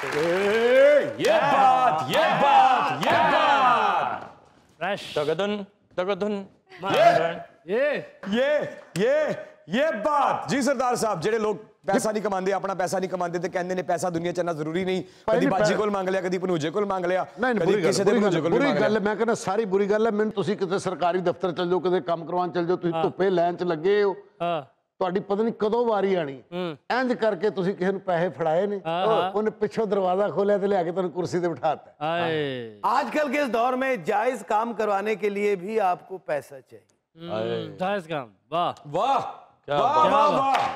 ये बात जी सरदार साहब जेडे लोग पैसा नहीं कमाते अपना पैसा नहीं कमाते तो कहते ने पैसा दुनिया चलना जरूरी नहीं कभी बाजी को मांग लिया कभी भनूजे को मांग लिया बुरी गल मैं कहना सारी बुरी गल है मैंने तुसी किसी सरकारी दफ्तर चल जाओ किसी काम करवाने चल जाओ तुसी धुप्पे लाइन च लगे हो ਤੁਹਾਡੀ ਪਤਨੀ ਕਦੋਂ ਵਾਰੀ ਆਣੀ ਇੰਜ ਕਰਕੇ ਤੁਸੀਂ ਕਿਸੇ ਨੂੰ ਪੈਸੇ ਫੜਾਏ ਨੇ ਉਹਨੇ ਪਿੱਛੋਂ ਦਰਵਾਜ਼ਾ ਖੋਲਿਆ ਤੇ ਲਿਆ ਕੇ ਤੁਹਾਨੂੰ ਕੁਰਸੀ ਤੇ ਬਿਠਾਤਾ ਹਾਏ ਅੱਜਕੱਲ के इस दौर में जायज काम करवाने के लिए भी आपको पैसा चाहिए हाय जायज काम वाह वाह क्या वाह वाह वाह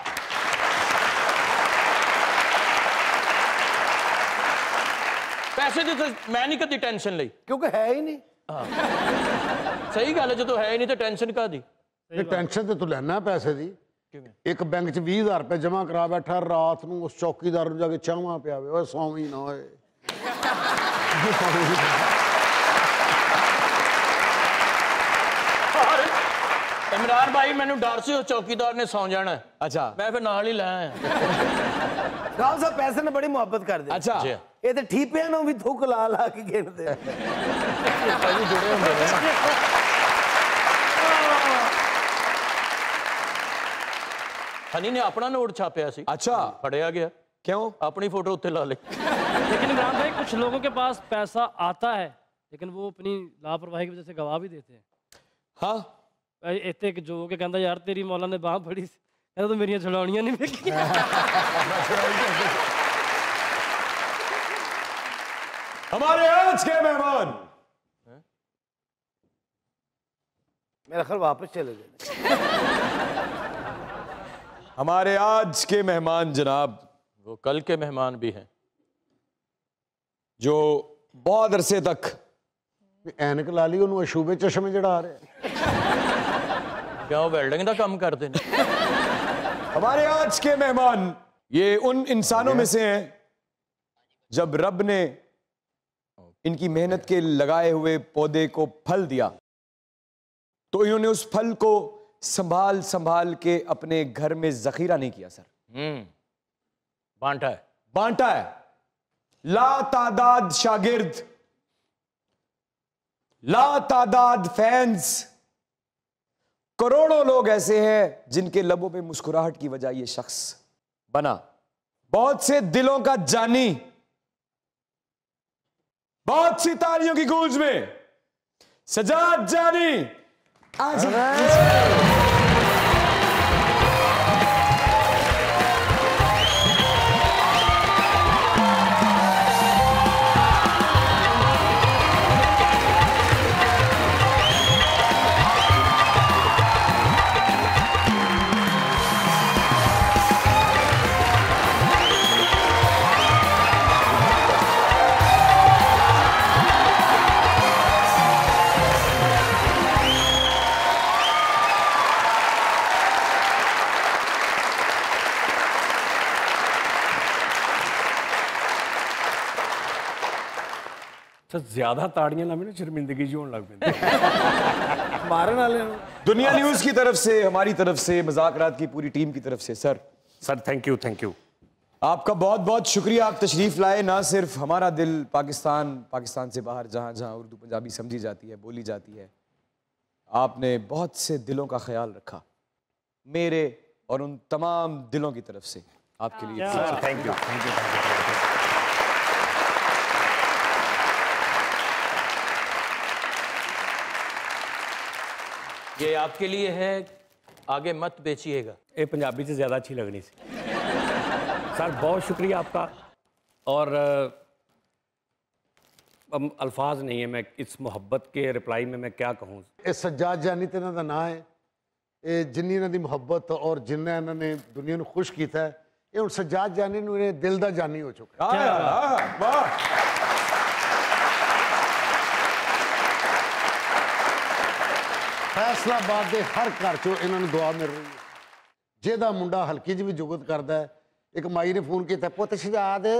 पैसे ਦੀ ਮੈਂ ਨਹੀਂ ਕਦੀ ਟੈਨਸ਼ਨ ਲਈ ਕਿਉਂਕਿ ਹੈ ਹੀ ਨਹੀਂ ਸਹੀ ਗੱਲ ਜਦੋਂ ਹੈ ਹੀ ਨਹੀਂ ਤੇ ਟੈਨਸ਼ਨ ਕਾਦੀ ਇਹ ਟੈਨਸ਼ਨ ਤੇ ਤੂੰ ਲੈਣਾ ਪੈਸੇ ਦੀ एक बैंक च 20,000 रुपए जमा करा बैठा रात को उस चौकीदार नूं जाके चाहवा पिया वे सौवी ना होए इमरान भाई मैनू डर सी उस चौकीदार ने सौ जाना अच्छा मैं फिर नाल ही लाया राव साहब पैसे ने बड़ी मुहब्बत कर दी अच्छा ये तो ठीपिया नूं भी थुक ला ला के गिनदे जुड़े होंदे हनी ने अपना नोट छापया सी अच्छा फड़िया गया क्यों अपनी फोटो उत्ते ला ली लेकिन इमरान भाई कुछ लोगों के पास पैसा आता है लेकिन वो अपनी लापरवाही की वजह से गवा भी देते हैं हाँ इतने जो के कहता यार तेरी मौला ने बांह फड़ी कहता तो मेरिया छुड़ाउणियां नहीं पेगियां हमारे आज के मेहमान मेरा ख्याल वापस चले गए हमारे आज के मेहमान जनाब वो कल के मेहमान भी हैं जो बहुत अरसे तक ऐनक ला ली उन्होंने अशूबे चश्मे जड़ा रहे क्या वो वेल्डिंग का काम करते हैं हमारे आज के मेहमान ये उन इंसानों में से हैं जब रब ने इनकी मेहनत के लगाए हुए पौधे को फल दिया तो इन्होंने उस फल को संभाल के अपने घर में जखीरा नहीं किया सर बांटा है लातादाद शागिर्द लातादाद फैंस करोड़ों लोग ऐसे हैं जिनके लबों पे मुस्कुराहट की वजह ये शख्स बना बहुत से दिलों का जानी बहुत सी तालियों की गूंज में सज्जाद जानी आज ज्यादा ताड़ियां ना मैंने शर्मिंदगी जी होने लग पी मारन वाले दुनिया न्यूज की तरफ से हमारी तरफ से मजाकरात की पूरी टीम की तरफ से सर थैंक यू आपका बहुत बहुत शुक्रिया आप तशरीफ लाए ना सिर्फ हमारा दिल पाकिस्तान से बाहर जहाँ उर्दू पंजाबी समझी जाती है बोली जाती है आपने बहुत से दिलों का ख्याल रखा मेरे और उन तमाम दिलों की तरफ से आपके लिए थैंक यू ये आपके लिए है आगे मत बेचिएगा ये पंजाबी से ज़्यादा अच्छी लगनी थी सर बहुत शुक्रिया आपका और अल्फाज नहीं है मैं इस मोहब्बत के रिप्लाई में मैं क्या कहूँ इस सज्जाद जानी तो इन्हों का ना है ये जिन्नी इन्हों की मुहब्बत और जिन्ना इन्होंने दुनिया को खुश किया है ये हम सज्जाद जानी ने दिल दा जानी हो चुका है फैसलाबाद के हर घर चो इन्होंने दुआ मिल रही है जिहदा मुंडा हल्की जी भी जुगत करता है एक माई ने फोन किया पुत सजाद ए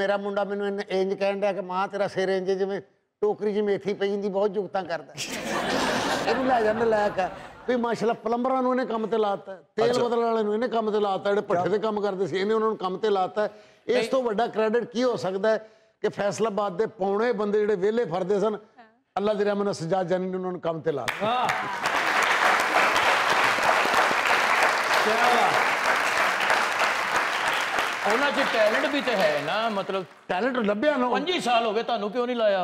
मेरा मुंडा मैनूं इंज कहन दिया कि माँ तेरा सिर इंज जिवें टोकरी जी मेथी पई हुंदी बहुत जुगतां करता इहनूं लै जांदा लै कर भी माशाल्लाह प्लंबरां नूं इहने काम ते लाता तेल बदलण वाले नूं इहने काम ते लाता जिहड़े भट्ठे ते काम करदे सी इहने उन्हां नूं काम ते लाता इस तो वड्डा क्रेडिट की हो सकता है कि फैसलाबाद के पौने बंदे जिहड़े वेले फरदे सन अल्लाह दे रहमान सज्जाद जानी ने उन्होंने काम ते ला उन्होंने टैलेंट भी तो है ना मतलब टैलेंट लभ्या ना 25 साल हो गए तू क्यों नहीं लाया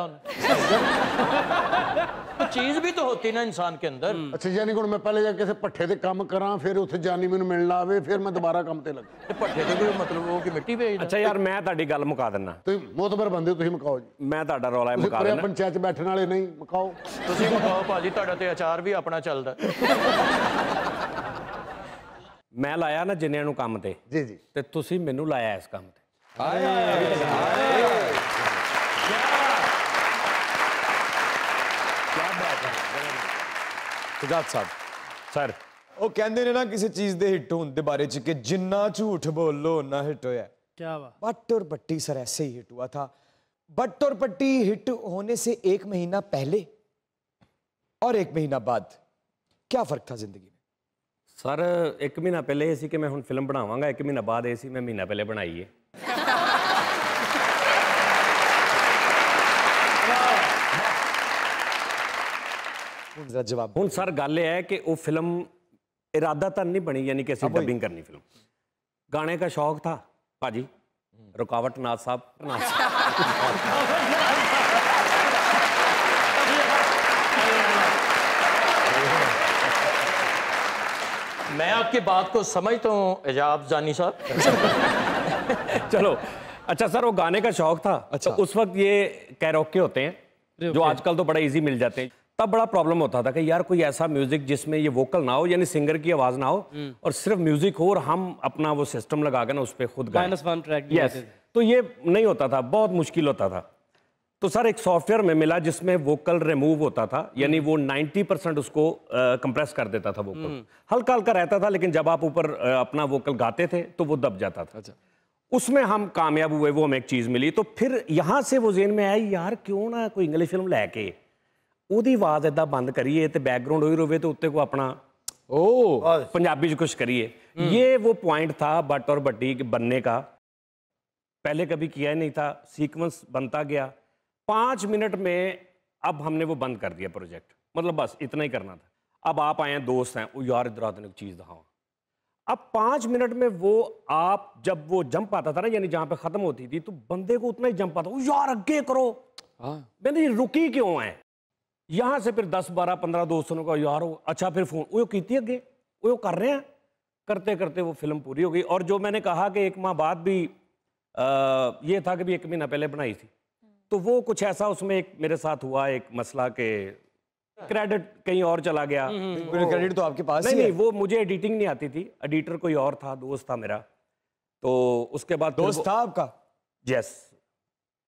तो चीज भी तो होती ना इंसान के अंदर। अच्छा जानी को मैं पहले जाके पट्ठे से काम करा फिर उसे जानी मैनूं मिलना आवे फिर मैं दोबारा काम ते लग पट्ठे से कोई मतलब वो कि मिट्टी भेज। अच्छा यार मैं ताडी गल मुका देना तुसीं मोतबर बंदे तुसीं मुकाओ जी मैं ताडा रौला मुका देना पंचायत बैठण वाले नहीं मुकाओ तुसीं मुकाओ भाजी ताडा ते अचार भी अपना चलदा मैं लाया ना जिन्होंने काम ते जी जी ते तुसीं मैनूं लाया इस काम ते क्या बात है सज्जाद साहब सर वो कहंदे ने ना किसी चीज़ दे हिट होने बारे च कि जिन्ना झूठ बोलो ना हिट होया क्या बात बट और पट्टी सर ऐसे ही हिट हुआ था। बट और पट्टी हिट होने से 1 महीना पहले और 1 महीना बाद क्या फर्क था जिंदगी में? सर 1 महीना पहले ये सी कि मैं हुण फिल्म बनावांगा 1 महीना बाद ये सी मैं महीना पहले बनाई है हुण जवाब हुण सर गल है कि वो फिल्म इरादा तो नहीं बनी यानी कि असीं डबिंग करनी फिल्म गाने का शौक था भाजी रुकावट नाथ साहब मैं आपकी बात को समझता हूँ एजाब जानी साहब चलो अच्छा सर वो गाने का शौक था। अच्छा तो उस वक्त ये कैरोके होते हैं जो आजकल तो बड़ा इजी मिल जाते हैं तब बड़ा प्रॉब्लम होता था कि यार कोई ऐसा म्यूजिक जिसमें ये वोकल ना हो यानी सिंगर की आवाज ना हो और सिर्फ म्यूजिक हो और हम अपना वो सिस्टम लगा के ना उस पर खुद गाए तो ये नहीं होता था बहुत मुश्किल होता था। तो सर एक सॉफ्टवेयर में मिला जिसमें वोकल रिमूव होता था यानी वो 90% उसको कंप्रेस कर देता था वोकल हल्का हल्का रहता था लेकिन जब आप ऊपर अपना वोकल गाते थे तो वो दब जाता था। अच्छा उसमें हम कामयाब हुए वो हमें एक चीज़ मिली तो फिर यहाँ से वो जेहन में आई यार क्यों ना कोई इंग्लिश फिल्म लैके ओदी आवाज़ इदा बंद करिए तो बैकग्राउंड हो ही रोवे तो उत्ते को अपना ओ पंजाबी कुछ करिए ये वो पॉइंट था बट और बट्टी बनने का पहले कभी किया ही नहीं था। सीक्वेंस बनता गया 5 मिनट में अब हमने वो बंद कर दिया प्रोजेक्ट मतलब बस इतना ही करना था। अब आप आए हैं दोस्त हैं वो यार इधर आते चीज़ दिखाओ अब 5 मिनट में वो आप जब वो जंप आता था ना यानी जहाँ पे ख़त्म होती थी तो बंदे को उतना ही जंप आता वो यार आगे करो मैंने रुकी क्यों है यहाँ से फिर 10 12 15 दोस्तों का यार हो अच्छा फिर फोन वो की अगे वो कर रहे हैं करते करते वो फिल्म पूरी हो गई। और जो मैंने कहा कि 1 माह बाद भी ये था कि भी 1 महीना पहले बनाई थी तो वो कुछ ऐसा उसमें एक मेरे साथ हुआ एक मसला के क्रेडिट कहीं और चला गया क्रेडिट तो आपके पास नहीं वो मुझे एडिटिंग नहीं आती थी एडिटर कोई और था दोस्त था मेरा तो उसके बाद दोस्त था आपका यस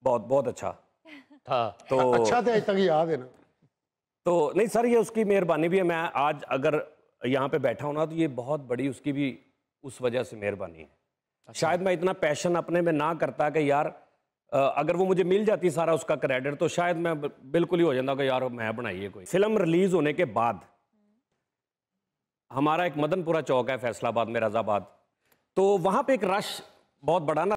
बहुत बहुत अच्छा था तो अच्छा था आज तक याद है ना तो नहीं सर ये उसकी मेहरबानी भी है मैं आज अगर यहाँ पे बैठा हूँ ना तो ये बहुत बड़ी उसकी भी उस वजह से मेहरबानी है। शायद मैं इतना पैशन अपने में ना करता कि यार अगर वो मुझे मिल जाती सारा उसका क्रेडिट तो शायद मैं बिल्कुल ही हो जाता कि यार मैं बनाइए कोई फिल्म। रिलीज होने के बाद हमारा एक मदनपुरा चौक है फैसलाबाद में रजाबाद तो वहाँ पे एक रश बहुत बड़ा ना